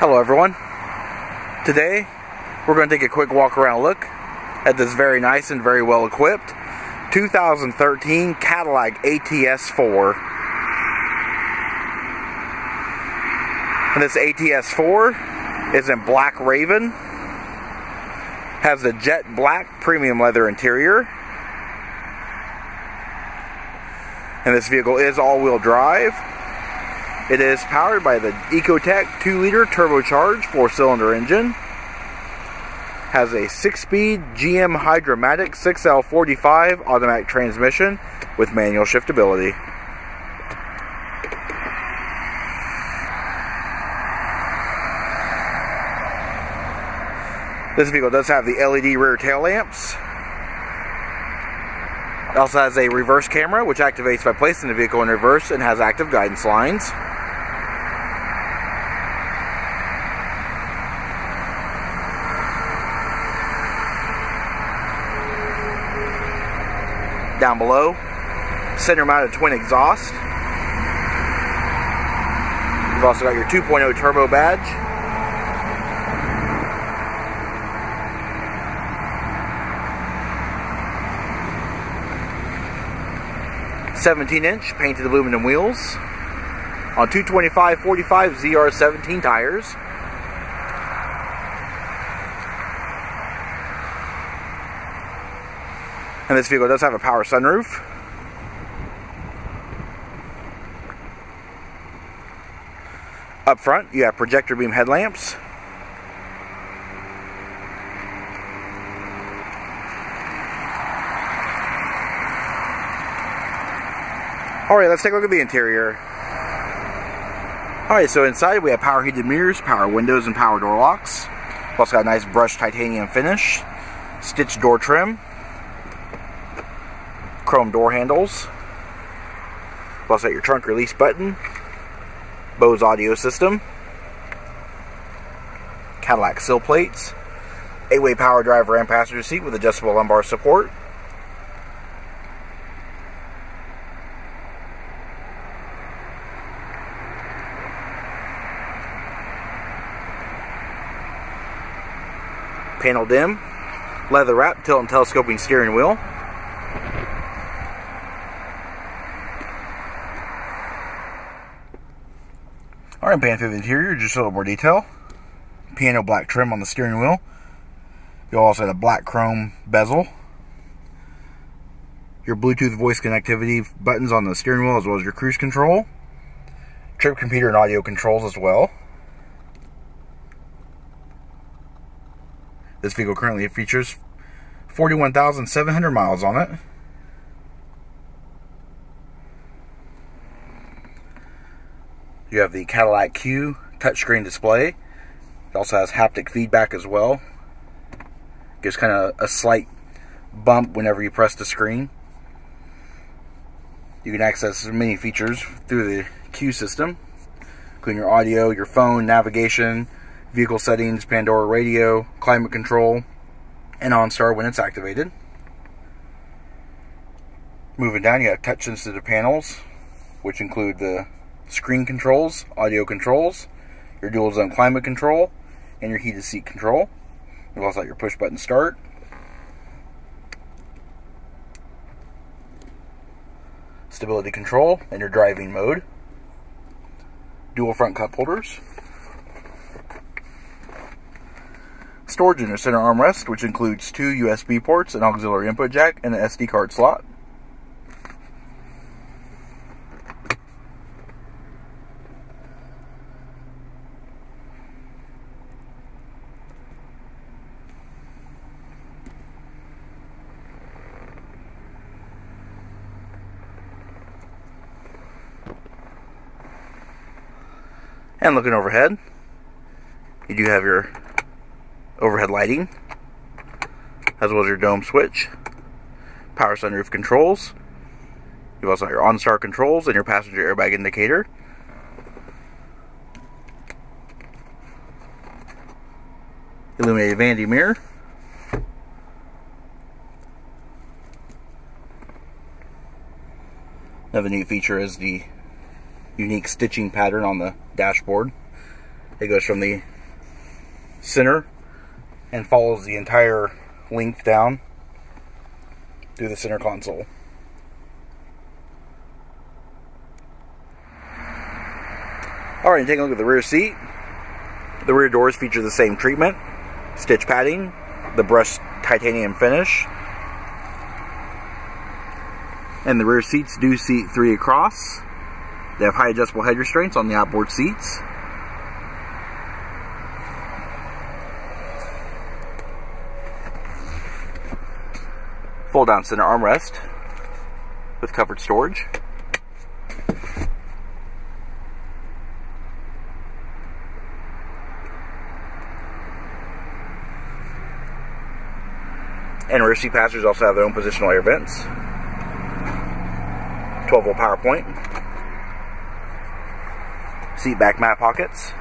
Hello everyone. Today we're going to take a quick walk around look at this very nice and very well equipped 2013 Cadillac ATS-4. And this ATS-4 is in Black Raven, has the jet black premium leather interior, and this vehicle is all-wheel drive. It is powered by the Ecotec 2-liter turbocharged 4-cylinder engine. Has a 6-speed GM HydraMatic 6L45 automatic transmission with manual shiftability. This vehicle does have the LED rear tail lamps. It also has a reverse camera which activates by placing the vehicle in reverse and has active guidance lines. Down below, center mounted twin exhaust. You've also got your 2.0 turbo badge. (17-inch) painted aluminum wheels on 225/45 ZR17 tires. And this vehicle does have a power sunroof. Up front, you have projector beam headlamps. Alright, let's take a look at the interior. Alright, so inside we have power heated mirrors, power windows, and power door locks. We've also got a nice brushed titanium finish, stitched door trim, chrome door handles. Plus at your trunk release button, Bose audio system, Cadillac sill plates, 8-way power driver and passenger seat with adjustable lumbar support, panel dim, leather wrap, tilt and telescoping steering wheel. Alright, pan through the interior, just a little more detail. Piano black trim on the steering wheel. You'll also have a black chrome bezel. Your Bluetooth voice connectivity buttons on the steering wheel, as well as your cruise control, trip computer, and audio controls as well. This vehicle currently features 41,700 miles on it. You have the Cadillac Q touchscreen display. It also has haptic feedback as well. Gives kind of a slight bump whenever you press the screen. You can access many features through the Q system, including your audio, your phone, navigation, vehicle settings, Pandora radio, climate control, and OnStar when it's activated. Moving down, you have touch sensitive panels, which include the screen controls, audio controls, your dual zone climate control, and your heated seat control. You've also got your push button start. Stability control and your driving mode. Dual front cup holders. Storage in your center armrest, which includes 2 USB ports, an auxiliary input jack, and an SD card slot. And looking overhead, you do have your overhead lighting, as well as your dome switch, power sunroof controls. You've also got your OnStar controls and your passenger airbag indicator. Illuminated vanity mirror. Another neat feature is the unique stitching pattern on the dashboard. It goes from the center and follows the entire length down through the center console. Alright, take a look at the rear seat. The rear doors feature the same treatment. Stitch padding, the brushed titanium finish. And the rear seats do seat 3 across. They have high adjustable head restraints on the outboard seats. Fold down center armrest with covered storage. And rear seat passengers also have their own positional air vents. 12-volt power point. Seat back mat pockets.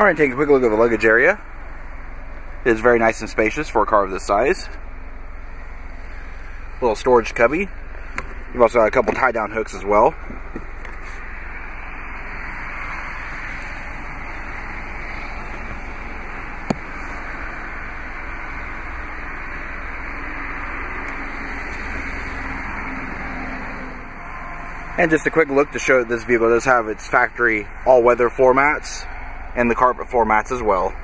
Alright, take a quick look at the luggage area. It is very nice and spacious for a car of this size. Little storage cubby. You've also got a couple tie down hooks as well. And just a quick look to show that this vehicle does have its factory all-weather floor mats. And the carpet floor mats as well.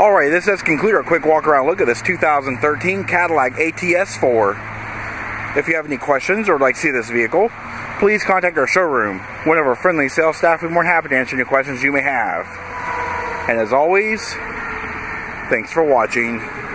Alright, this does conclude our quick walk around look at this 2013 Cadillac ATS-4. If you have any questions or would like to see this vehicle, please contact our showroom. One of our friendly sales staff will be more than happy to answer any questions you may have. And as always, thanks for watching.